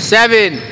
7.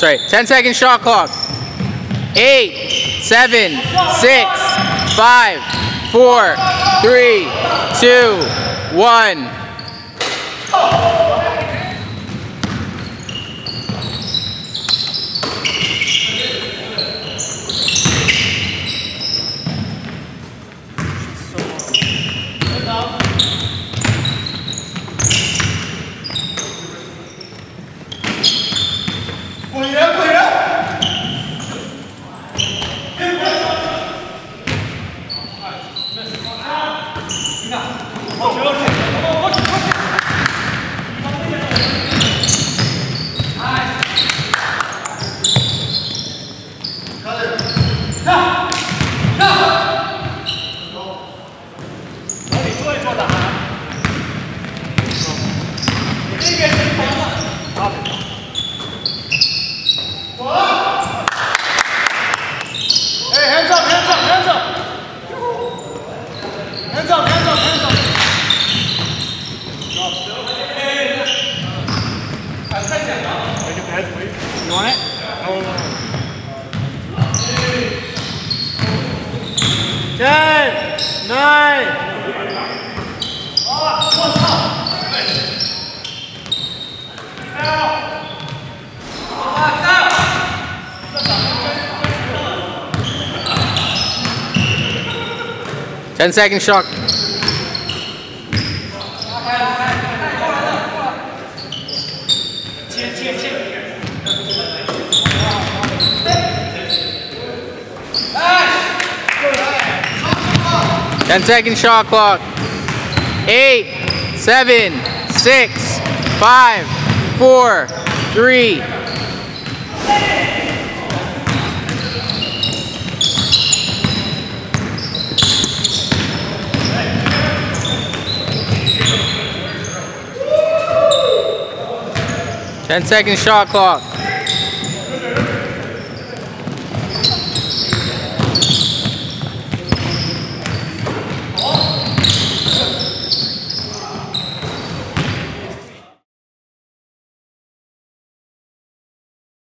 10-second shot clock. 8, 7, 6, 5, 4, 3, 2, 1. Second shot. 10-second shot clock. 8, 7, 6, 5, 4, 3. Ten-second shot clock.